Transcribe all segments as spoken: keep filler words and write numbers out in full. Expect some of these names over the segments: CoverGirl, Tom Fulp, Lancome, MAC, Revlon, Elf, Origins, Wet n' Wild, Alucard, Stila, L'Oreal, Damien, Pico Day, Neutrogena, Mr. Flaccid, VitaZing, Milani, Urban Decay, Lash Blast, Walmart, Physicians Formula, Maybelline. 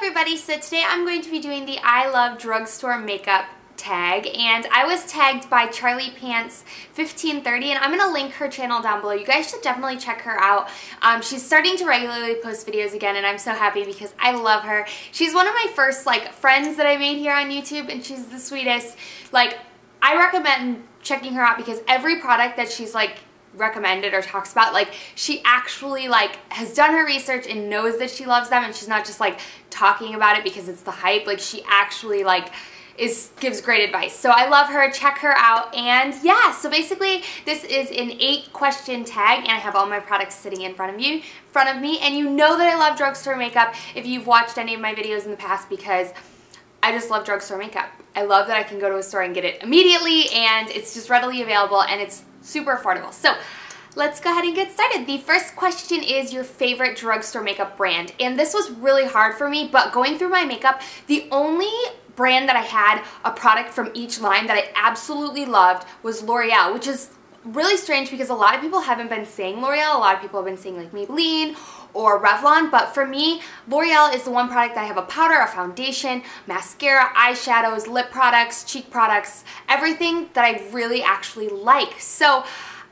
everybody, so today I'm going to be doing the I Love Drugstore Makeup tag, and I was tagged by Charlie Pants fifteen thirty, and I'm going to link her channel down below. You guys should definitely check her out. Um, she's starting to regularly post videos again, and I'm so happy because I love her. She's one of my first like friends that I made here on YouTube, and she's the sweetest. Like, I recommend checking her out because every product that she's like recommended or talks about, like, she actually like has done her research and knows that she loves them, and she's not just like talking about it because it's the hype. Like, she actually like is gives great advice. So I love her. Check her out. And yeah, so basically this is an eight question tag, and I have all my products sitting in front of you in front of me, and you know that I love drugstore makeup if you've watched any of my videos in the past, because I just love drugstore makeup. I love that I can go to a store and get it immediately, and it's just readily available, and it's super affordable. So let's go ahead and get started. The first question is your favorite drugstore makeup brand, and this was really hard for me, but going through my makeup, the only brand that I had a product from each line that I absolutely loved was L'Oreal, which is really strange because a lot of people haven't been saying L'Oreal. A lot of people have been saying like Maybelline or Revlon, but for me, L'Oreal is the one product that I have a powder, a foundation, mascara, eyeshadows, lip products, cheek products, everything that I really actually like. So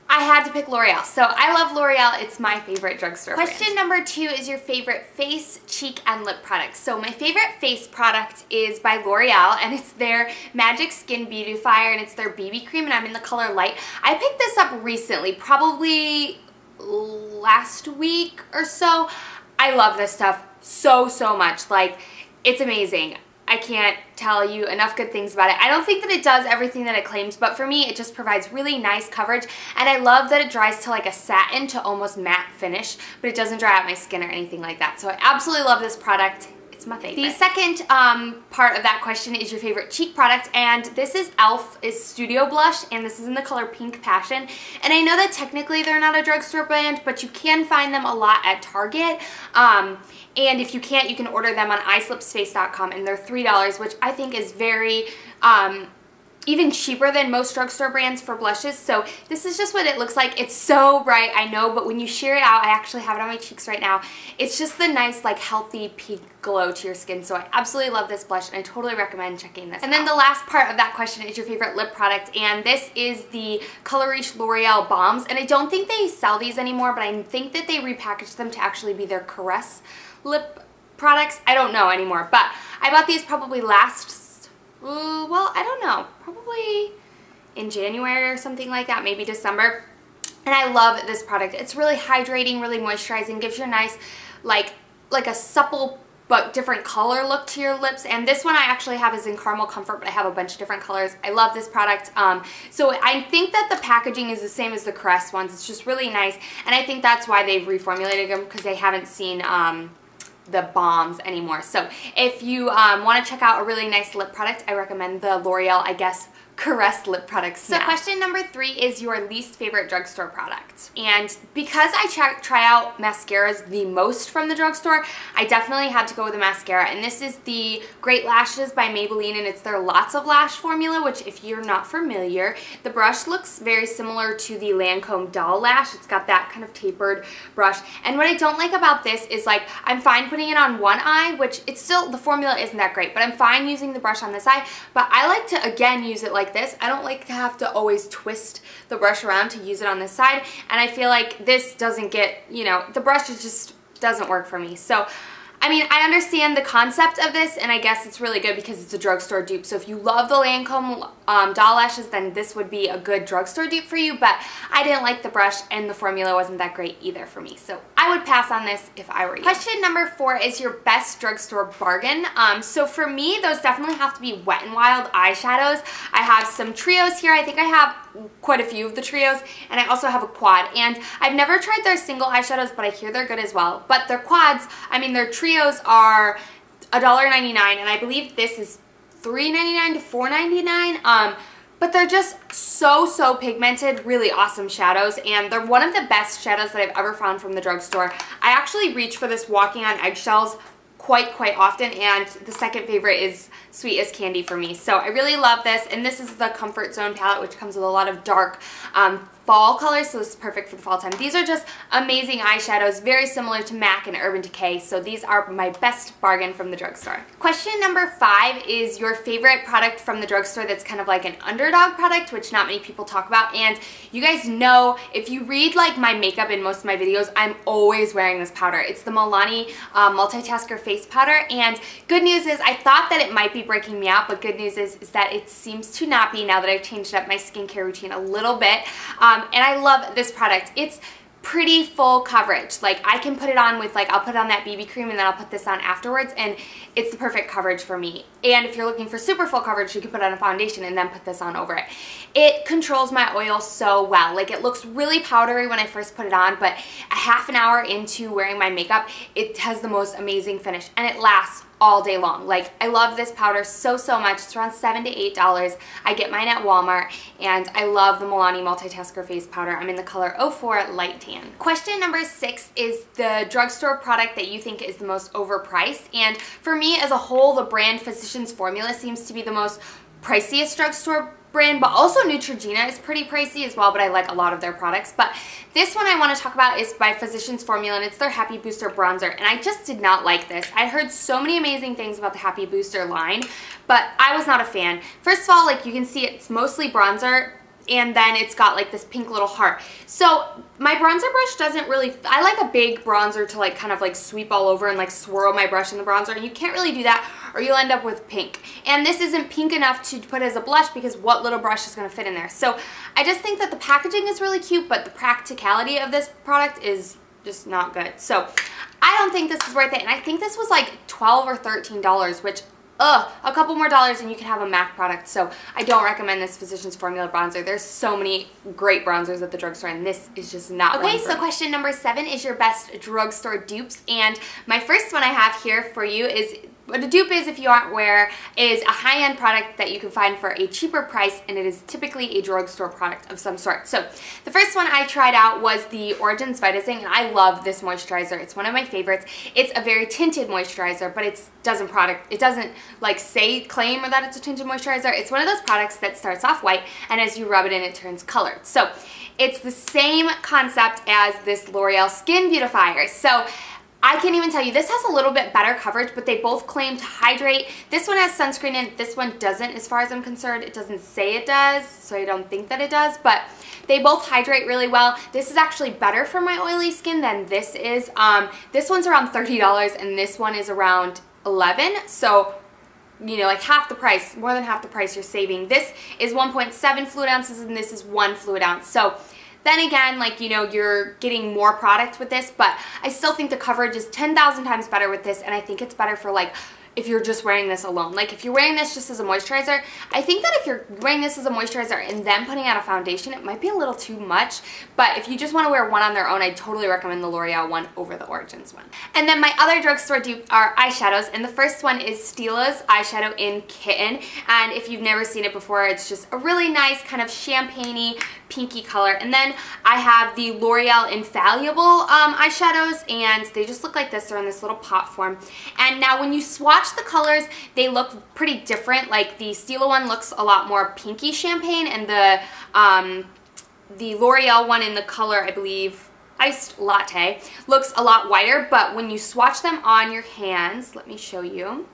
I had to pick L'Oreal. So I love L'Oreal. It's my favorite drugstore Question brand. Number two is your favorite face, cheek, and lip products. So my favorite face product is by L'Oreal, and it's their Magic Skin Beautifier, and it's their B B cream, and I'm in the color light. I picked this up recently, probably last week or so. I love this stuff so, so much. Like, it's amazing. I can't tell you enough good things about it. I don't think that it does everything that it claims, but for me, it just provides really nice coverage, and I love that it dries to like a satin to almost matte finish, but it doesn't dry out my skin or anything like that. So I absolutely love this product. It's my favorite. The second um, part of that question is your favorite cheek product, and this is Elf is Studio Blush, and this is in the color Pink Passion. And I know that technically they're not a drugstore brand, but you can find them a lot at Target. Um, And if you can't, you can order them on eye slips face dot com, and they're three dollars, which I think is very, um, even cheaper than most drugstore brands for blushes. So this is just what it looks like. It's so bright, I know, but when you sheer it out, I actually have it on my cheeks right now. It's just the nice, like, healthy pink glow to your skin. So I absolutely love this blush, and I totally recommend checking this out. And then the last part of that question is your favorite lip product, and this is the Color Riche L'Oreal Balms. And I don't think they sell these anymore, but I think that they repackaged them to actually be their Caress lip products. I don't know anymore, but I bought these probably last, uh, well, I don't know, probably in January or something like that, maybe December. And I love this product. It's really hydrating, really moisturizing, gives you a nice, like, like a supple but different color look to your lips. And this one I actually have is in Caramel Comfort, but I have a bunch of different colors. I love this product. Um, so I think that the packaging is the same as the Caress ones. It's just really nice. And I think that's why they've reformulated them, because they haven't seen, um, the bombs anymore. So if you um, want to check out a really nice lip product, I recommend the L'Oreal, I guess, Caress lip products. So now, question number three is your least favorite drugstore product. And because I try, try out mascaras the most from the drugstore, I definitely had to go with a mascara. And this is the Great Lashes by Maybelline, and it's their Lots of Lash formula, which if you're not familiar, the brush looks very similar to the Lancome Doll Lash. It's got that kind of tapered brush. And what I don't like about this is, like, I'm fine putting it on one eye, which it's still, the formula isn't that great, but I'm fine using the brush on this eye. But I like to, again, use it like Like this. I don't like to have to always twist the brush around to use it on this side, and I feel like this doesn't get, you know, the brush just doesn't work for me. So I mean, I understand the concept of this, and I guess it's really good because it's a drugstore dupe. So if you love the Lancome um, Doll Lashes, then this would be a good drugstore dupe for you, but I didn't like the brush, and the formula wasn't that great either for me. So I would pass on this if I were you. Question number four is your best drugstore bargain. Um, so for me, those definitely have to be Wet n' Wild eyeshadows. I have some trios here. I think I have quite a few of the trios, and I also have a quad, and I've never tried their single eyeshadows, but I hear they're good as well. But their quads, I mean, their trios are a dollar ninety-nine, and I believe this is three ninety-nine to four ninety-nine. Um, but they're just so, so pigmented, really awesome shadows, and they're one of the best shadows that I've ever found from the drugstore. I actually reach for this walking on eggshells quite, quite often, and the second favorite is Sweet as Candy for me. So I really love this, and this is the Comfort Zone palette, which comes with a lot of dark um, fall color, so this is perfect for the fall time. These are just amazing eyeshadows, very similar to MAC and Urban Decay, so these are my best bargain from the drugstore. Question number five is your favorite product from the drugstore that's kind of like an underdog product, which not many people talk about. And you guys know, if you read like my makeup in most of my videos, I'm always wearing this powder. It's the Milani uh, Multitasker Face Powder, and good news is I thought that it might be breaking me out, but good news is, is that it seems to not be now that I've changed up my skincare routine a little bit. Um, and I love this product. It's pretty full coverage. Like I can put it on with like, I'll put on that B B cream and then I'll put this on afterwards, and it's the perfect coverage for me. And if you're looking for super full coverage, you can put on a foundation and then put this on over it. It controls my oil so well. Like it looks really powdery when I first put it on, but a half an hour into wearing my makeup, it has the most amazing finish, and it lasts all day long. Like I love this powder so so much. It's around seven to eight dollars. I get mine at Walmart, and I love the Milani Multitasker Face Powder. I'm in the color oh four Light Tan. Question number six is the drugstore product that you think is the most overpriced, and for me as a whole, the brand Physicians Formula seems to be the most priciest drugstore brand, but also Neutrogena is pretty pricey as well, but I like a lot of their products. But this one I want to talk about is by Physicians Formula, and it's their Happy Booster Bronzer, and I just did not like this. I heard so many amazing things about the Happy Booster line, but I was not a fan. First of all, like you can see it's mostly bronzer, and then it's got like this pink little heart. So my bronzer brush doesn't really, I like a big bronzer to like kind of like sweep all over and like swirl my brush in the bronzer, and you can't really do that or you'll end up with pink. And this isn't pink enough to put as a blush because what little brush is going to fit in there? So I just think that the packaging is really cute, but the practicality of this product is just not good. So I don't think this is worth it, and I think this was like twelve or thirteen dollars, which Ugh, a couple more dollars and you can have a MAC product. So I don't recommend this Physicians Formula bronzer. There's so many great bronzers at the drugstore, and this is just not okay. So question number seven is your best drugstore dupes, and my first one I have here for you is, what a dupe is, if you aren't aware, is a high-end product that you can find for a cheaper price, and it is typically a drugstore product of some sort. So the first one I tried out was the Origins VitaZing, and I love this moisturizer. It's one of my favorites. It's a very tinted moisturizer, but it doesn't product. It doesn't like say claim or that it's a tinted moisturizer. It's one of those products that starts off white, and as you rub it in, it turns colored. So it's the same concept as this L'Oreal Skin Beautifier. So I can't even tell you, this has a little bit better coverage, but they both claim to hydrate. This one has sunscreen in it, this one doesn't as far as I'm concerned. It doesn't say it does, so I don't think that it does, but they both hydrate really well. This is actually better for my oily skin than this is. Um, this one's around thirty dollars and this one is around eleven dollars, so you know, like half the price, more than half the price you're saving. This is one point seven fluid ounces and this is one fluid ounce. So then again, like, you know, you're getting more product with this, but I still think the coverage is ten thousand times better with this, and I think it's better for, like, if you're just wearing this alone. Like, if you're wearing this just as a moisturizer, I think that if you're wearing this as a moisturizer and then putting out a foundation, it might be a little too much, but if you just want to wear one on their own, I totally recommend the L'Oreal one over the Origins one. And then my other drugstore dupe are eyeshadows, and the first one is Stila's Eyeshadow in Kitten, and if you've never seen it before, it's just a really nice kind of champagne-y, pinky color. And then I have the L'Oreal Infallible um, eyeshadows, and they just look like this. They're in this little pot form, and now when you swatch the colors, they look pretty different. Like the Stila one looks a lot more pinky champagne, and the um, the L'Oreal one in the color, I believe, Iced Latte, looks a lot whiter, but when you swatch them on your hands, let me show you,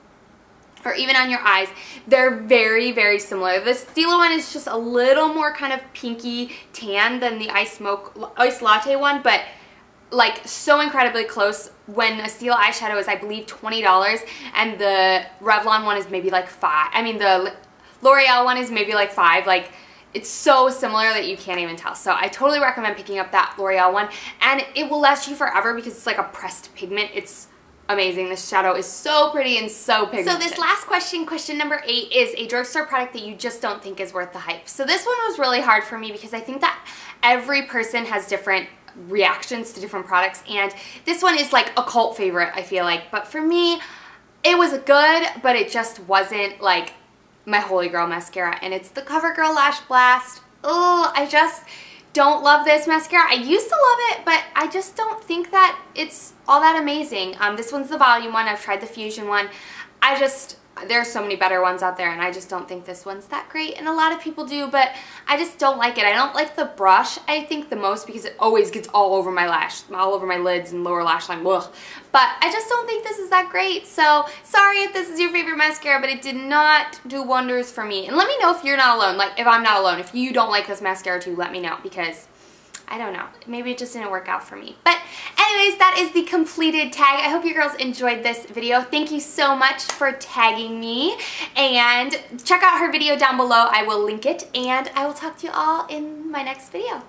or even on your eyes, they're very, very similar. The Stila one is just a little more kind of pinky tan than the Iced Mocha, Iced Latte one, but like so incredibly close. When a Stila eyeshadow is, I believe, twenty dollars, and the Revlon one is maybe like five. I mean, the L'Oreal one is maybe like five. Like, it's so similar that you can't even tell. So I totally recommend picking up that L'Oreal one, and it will last you forever because it's like a pressed pigment. It's amazing. This shadow is so pretty and so pigmented. So this last question, question number eight, is a drugstore product that you just don't think is worth the hype. So this one was really hard for me because I think that every person has different reactions to different products, and this one is like a cult favorite, I feel like. But for me, it was good, but it just wasn't like my holy grail mascara, and it's the CoverGirl Lash Blast. Oh, I just don't love this mascara. I used to love it, but I just don't think that it's all that amazing. Um, this one's the volume one. I've tried the fusion one. I just, there's so many better ones out there, and I just don't think this one's that great, and a lot of people do, but I just don't like it. I don't like the brush, I think, the most, because it always gets all over my lash, all over my lids and lower lash line, ugh. But I just don't think this is that great, so sorry if this is your favorite mascara, but it did not do wonders for me. And let me know if you're not alone, like if I'm not alone. If you don't like this mascara too, let me know, because I don't know. Maybe it just didn't work out for me. But anyways, that is the completed tag. I hope you girls enjoyed this video. Thank you so much for tagging me. And check out her video down below. I will link it. And I will talk to you all in my next video.